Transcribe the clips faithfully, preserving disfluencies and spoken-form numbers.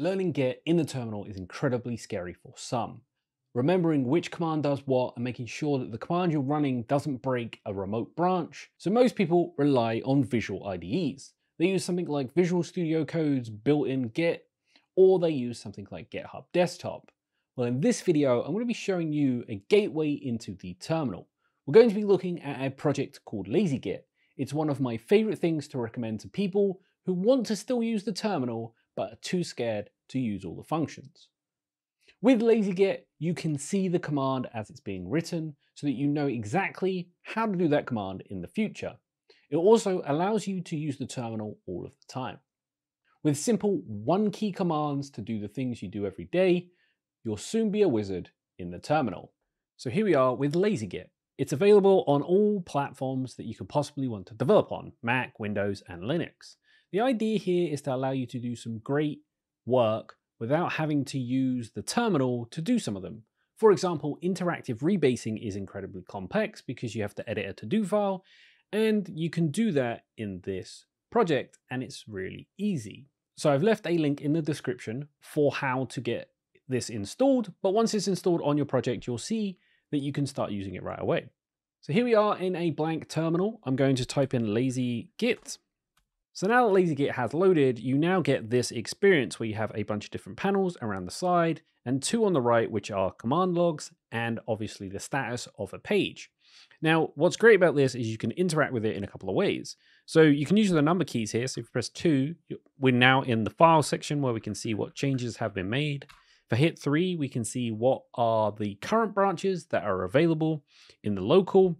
Learning Git in the terminal is incredibly scary for some. Remembering which command does what and making sure that the command you're running doesn't break a remote branch. So most people rely on visual I D Es. They use something like Visual Studio Code's built-in Git, or they use something like GitHub Desktop. Well, in this video, I'm going to be showing you a gateway into the terminal. We're going to be looking at a project called LazyGit. It's one of my favorite things to recommend to people who want to still use the terminal, but are too scared to use all the functions. With LazyGit, you can see the command as it's being written so that you know exactly how to do that command in the future. It also allows you to use the terminal all of the time. With simple one key commands to do the things you do every day, you'll soon be a wizard in the terminal. So here we are with LazyGit. It's available on all platforms that you could possibly want to develop on, Mac, Windows, and Linux. The idea here is to allow you to do some great work without having to use the terminal to do some of them. For example, interactive rebasing is incredibly complex because you have to edit a to-do file, and you can do that in this project, and it's really easy. So I've left a link in the description for how to get this installed, but once it's installed on your project, you'll see that you can start using it right away. So here we are in a blank terminal. I'm going to type in LazyGit. So now that LazyGit has loaded, you now get this experience where you have a bunch of different panels around the side and two on the right, which are command logs and obviously the status of a page. Now, what's great about this is you can interact with it in a couple of ways. So you can use the number keys here. So if you press two, we're now in the file section where we can see what changes have been made. If I hit three, we can see what are the current branches that are available in the local.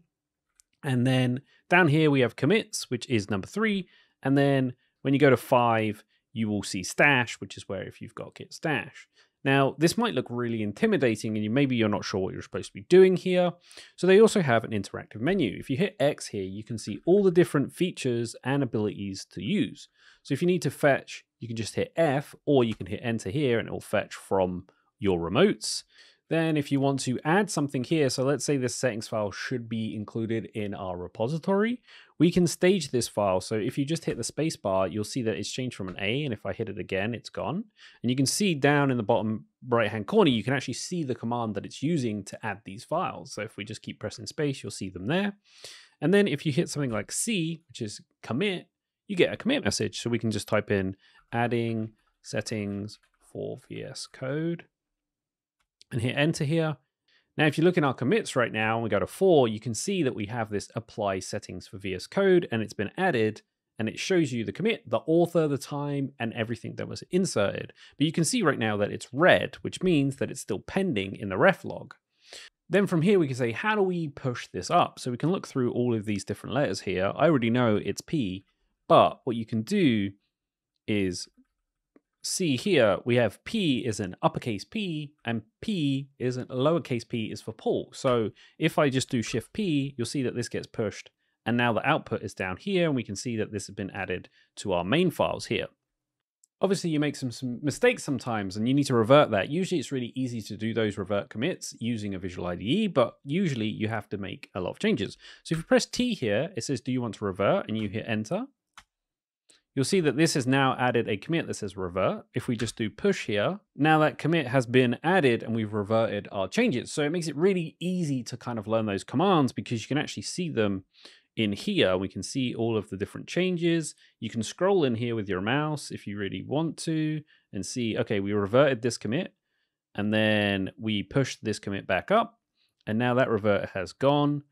And then down here we have commits, which is number three. And then when you go to five, you will see stash, which is where if you've got git stash. Now, this might look really intimidating and you, maybe you're not sure what you're supposed to be doing here. So they also have an interactive menu. If you hit X here, you can see all the different features and abilities to use. So if you need to fetch, you can just hit F, or you can hit enter here and it will fetch from your remotes. Then if you want to add something here, so let's say this settings file should be included in our repository, we can stage this file. So if you just hit the space bar, you'll see that it's changed from an A, and if I hit it again, it's gone. And you can see down in the bottom right-hand corner, you can actually see the command that it's using to add these files. So if we just keep pressing space, you'll see them there. And then if you hit something like C, which is commit, you get a commit message. So we can just type in adding settings for V S Code and hit enter here. Now, if you look in our commits right now and we go to four, you can see that we have this apply settings for V S Code and it's been added, and it shows you the commit, the author, the time, and everything that was inserted. But you can see right now that it's red, which means that it's still pending in the ref log. Then from here, we can say, how do we push this up? So we can look through all of these different letters here. I already know it's P, but what you can do is see here, we have P is an uppercase P and P is an lowercase p is for pull. So if I just do shift P, you'll see that this gets pushed. And now the output is down here and we can see that this has been added to our main files here. Obviously you make some, some mistakes sometimes and you need to revert that. Usually it's really easy to do those revert commits using a visual I D E, but usually you have to make a lot of changes. So if you press T here, it says, do you want to revert? And you hit enter. You'll see that this has now added a commit that says revert. If we just do push here, now that commit has been added and we've reverted our changes. So it makes it really easy to kind of learn those commands because you can actually see them in here. We can see all of the different changes. You can scroll in here with your mouse if you really want to and see, okay, we reverted this commit and then we pushed this commit back up and now that revert has gone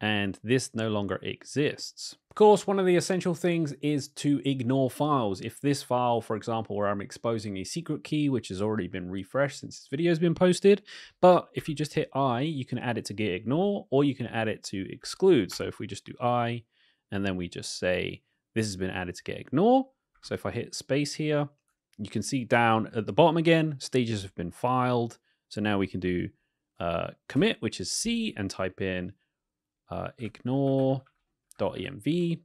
and this no longer exists. Of course, one of the essential things is to ignore files. If this file, for example, where I'm exposing a secret key, which has already been refreshed since this video has been posted, but if you just hit I, you can add it to git ignore, or you can add it to exclude. So if we just do I, and then we just say, this has been added to git ignore. So if I hit space here, you can see down at the bottom again, stages have been filed. So now we can do uh, commit, which is C, and type in Uh, ignore dot env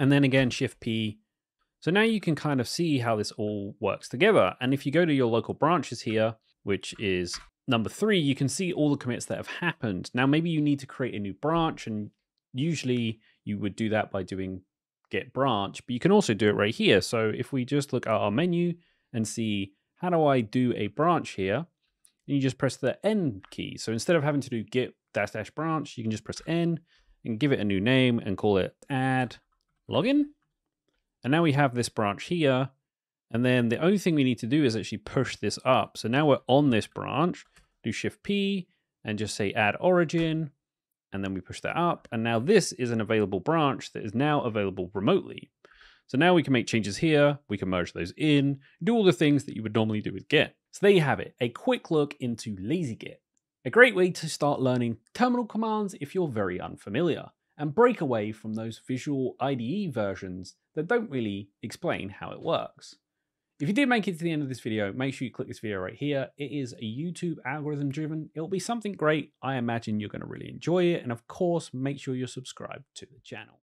and then again shift P. So now you can kind of see how this all works together. And if you go to your local branches here, which is number three, you can see all the commits that have happened. Now maybe you need to create a new branch, and usually you would do that by doing git branch, but you can also do it right here. So if we just look at our menu and see, how do I do a branch here? And you just press the N key. So instead of having to do git dash dash branch, you can just press N and give it a new name and call it add login. And now we have this branch here. And then the only thing we need to do is actually push this up. So now we're on this branch, do shift P and just say add origin. And then we push that up. And now this is an available branch that is now available remotely. So now we can make changes here. We can merge those in, do all the things that you would normally do with Git. So there you have it, a quick look into LazyGit. A great way to start learning terminal commands if you're very unfamiliar, and break away from those visual I D E versions that don't really explain how it works. If you did make it to the end of this video, make sure you click this video right here. It is a YouTube algorithm driven. It'll be something great. I imagine you're going to really enjoy it. And of course, make sure you're subscribed to the channel.